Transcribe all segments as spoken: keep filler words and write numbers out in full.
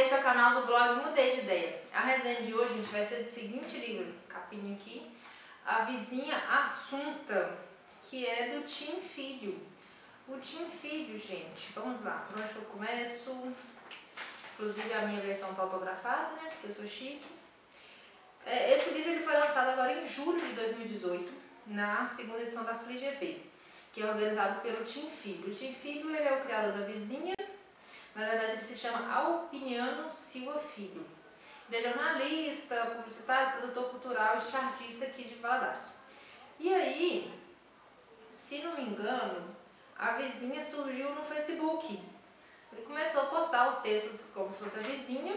esse é o canal do blog Mudei de Ideia. A resenha de hoje, gente, vai ser do seguinte livro, capinha aqui, A Vizinha Assunta, que é do Tim Filho. O Tim Filho, gente, vamos lá, por onde eu começo? Inclusive a minha versão tá autografada, né, porque eu sou chique. Esse livro ele foi lançado agora em julho de dois mil e dezoito, na segunda edição da FliGV, que é organizado pelo Tim Filho. O Tim Filho ele é o criador da Vizinha, na verdade ele se chama Alpiniano Silva Filho. Ele é jornalista, publicitário, produtor cultural e chartista aqui de Valadares. E aí, se não me engano, a Vizinha surgiu no Facebook. Ele começou a postar os textos como se fosse a Vizinha,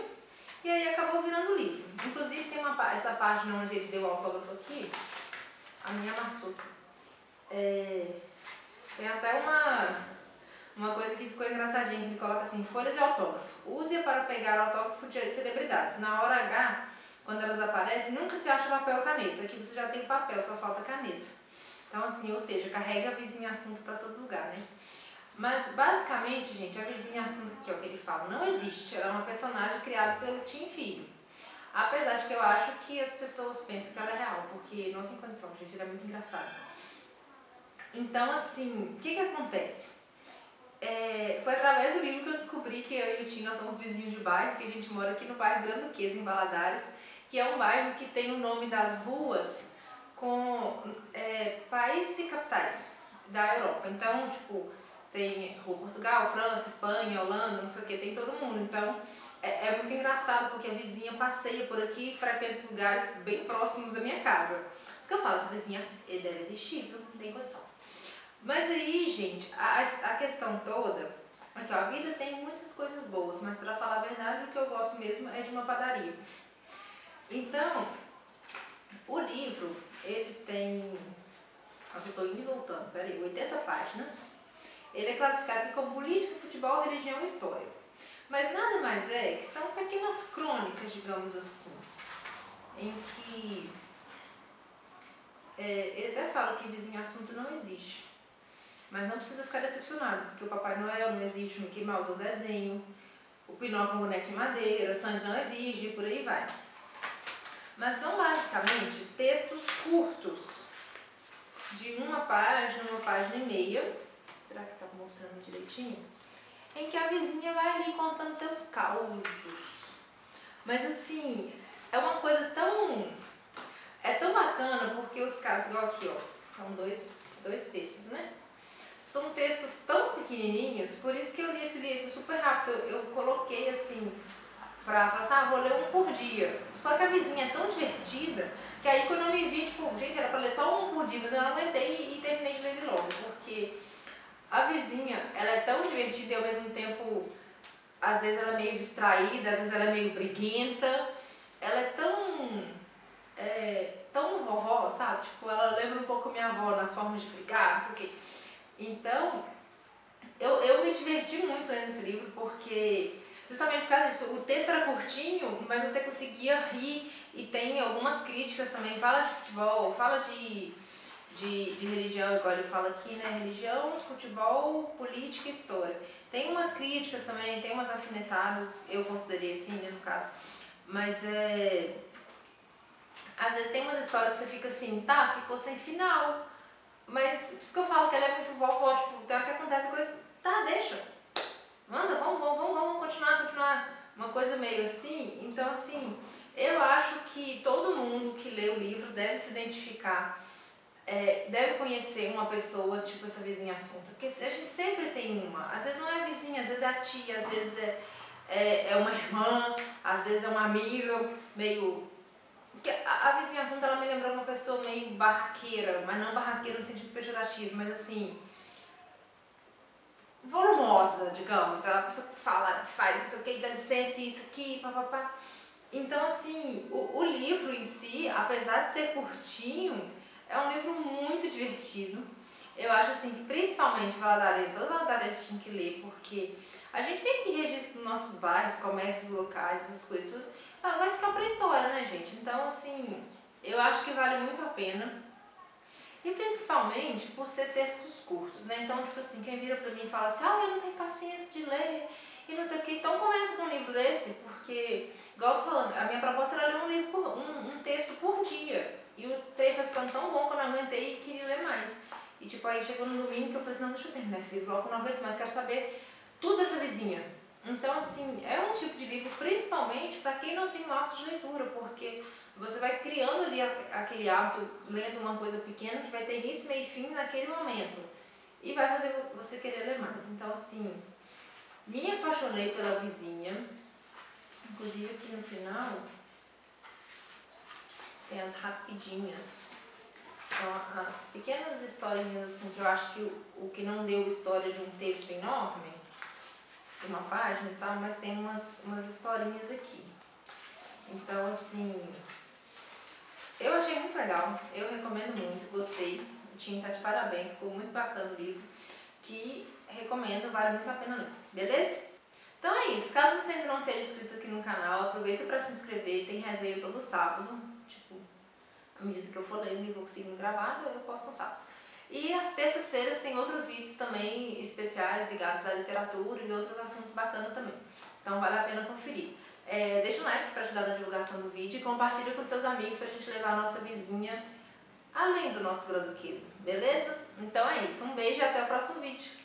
e aí acabou virando livro. Inclusive tem uma, essa página onde ele deu o autógrafo aqui, a minha amassou. É, tem até uma, uma coisa que ficou engraçadinha, que ele coloca assim, folha de autógrafo. Use para pegar autógrafo de celebridades. Na hora H, quando elas aparecem, nunca se acha papel ou caneta. Aqui você já tem papel, só falta caneta. Então assim, ou seja, carrega a Vizinha Assunto para todo lugar, né? Mas, basicamente, gente, a Vizinha Assunta, que é o que ele fala, não existe. Ela é uma personagem criada pelo Tim Filho. Apesar de que eu acho que as pessoas pensam que ela é real, porque não tem condição, gente, ela é muito engraçada. Então, assim, o que que acontece? É, foi através do livro que eu descobri que eu e o Tim, nós somos vizinhos de bairro, que a gente mora aqui no bairro Granduques, em Valadares, que é um bairro que tem o nome das ruas com é, países e capitais da Europa. Então, tipo... tem Rua Portugal, França, Espanha, Holanda, não sei o que, tem todo mundo. Então é, é muito engraçado porque a vizinha passeia por aqui e frequenta esses lugares bem próximos da minha casa. Por isso que eu falo, essa vizinha deve existir, viu? Não tem condição. Mas aí, gente, a, a questão toda é que ó, a vida tem muitas coisas boas, mas pra falar a verdade, o que eu gosto mesmo é de uma padaria. Então, o livro, ele tem... Nossa, eu tô indo e voltando, peraí, oitenta páginas. Ele é classificado como política, futebol, religião e história. Mas nada mais é que são pequenas crônicas, digamos assim, em que é, ele até fala que Vizinha Assunto não existe. Mas não precisa ficar decepcionado, porque o Papai Noel não existe, o Mickey Mouse é um desenho, o Pinóquio é um boneco de madeira, Sandy não é virgem e por aí vai. Mas são basicamente textos curtos, de uma página, uma página e meia, será que tá mostrando direitinho? Em que a vizinha vai ali contando seus causos. Mas assim, é uma coisa tão... é tão bacana porque os casos, igual aqui, ó, são dois, dois textos, né? São textos tão pequenininhos, por isso que eu li esse livro super rápido. Eu, eu coloquei assim, pra falar assim, ah, vou ler um por dia. Só que a vizinha é tão divertida, que aí quando eu me vi, tipo, gente, era pra ler só um por dia, mas eu não aguentei e, e terminei de ler ele logo, porque... a vizinha, ela é tão divertida e ao mesmo tempo, às vezes ela é meio distraída, às vezes ela é meio briguenta. Ela é tão, é, tão vovó, sabe? Tipo, ela lembra um pouco minha avó nas formas de brigar, não sei o quê. Então, eu, eu me diverti muito lendo esse livro porque, justamente por causa disso, o texto era curtinho, mas você conseguia rir e tem algumas críticas também. Fala de futebol, fala de... De, de religião, igual ele fala aqui, né? Religião, futebol, política e história. Tem umas críticas também, tem umas alfinetadas, eu considerei assim, né, no caso. Mas é... às vezes tem umas histórias que você fica assim, tá, ficou sem final. Mas, por isso que eu falo que ela é muito vovó, tipo, tem hora que acontece coisa, tá, deixa. Manda, vamos, vamos, vamos, vamos continuar, continuar. Uma coisa meio assim, então assim, eu acho que todo mundo que lê o livro deve se identificar. É, deve conhecer uma pessoa, tipo essa vizinha assunta, porque a gente sempre tem uma, às vezes não é a vizinha, às vezes é a tia, às vezes é, é, é uma irmã, às vezes é uma amiga, meio... A, a vizinha assunta ela me lembrou uma pessoa meio barraqueira, mas não barraqueira no sentido pejorativo, mas assim, volumosa, digamos, ela é a pessoa que fala, faz, não sei o que, dá licença, isso aqui, papapá. Então assim, o, o livro em si, apesar de ser curtinho, é um livro muito divertido. Eu acho assim que principalmente Valadares, toda Valadares tinha que ler, porque a gente tem que registrar nossos bairros, comércios locais, essas coisas, tudo. Vai ficar pra história, né, gente? Então, assim, eu acho que vale muito a pena. E principalmente por ser textos curtos, né? Então, tipo assim, quem vira pra mim e fala assim, ah, eu não tenho paciência de ler, e não sei o que. Então começa com um livro desse, porque, igual eu tô falando, a minha proposta era ler um, livro por, um, um texto por dia. E o trecho foi ficando tão bom que eu não aguentei e queria ler mais. E tipo, aí chegou no domingo que eu falei, não, deixa eu terminar esse livro logo, eu não aguento mais, quero saber tudo dessa vizinha. Então, assim, é um tipo de livro, principalmente para quem não tem um hábito de leitura, porque você vai criando ali aquele hábito, lendo uma coisa pequena, que vai ter início, meio e fim naquele momento. E vai fazer você querer ler mais. Então, assim, me apaixonei pela vizinha. Inclusive, aqui no final, tem as rapidinhas. São as pequenas historinhas, assim, que eu acho que o, o que não deu história de um texto enorme, uma página e tal, mas tem umas, umas historinhas aqui. Então, assim, eu achei muito legal, eu recomendo muito, gostei. O Tim tá de parabéns, ficou muito bacana o livro, que recomendo, vale muito a pena ler, beleza? Então é isso, caso você ainda não seja inscrito aqui no canal, aproveita para se inscrever, tem resenha todo sábado, tipo, à medida que eu for lendo e vou conseguindo gravar, eu posso passar. E às terças-feiras tem outros vídeos também especiais ligados à literatura e outros assuntos bacanas também. Então vale a pena conferir. É, deixa um like para ajudar na divulgação do vídeo e compartilha com seus amigos para a gente levar a nossa vizinha além do nosso granduquismo, beleza? Então é isso, um beijo e até o próximo vídeo.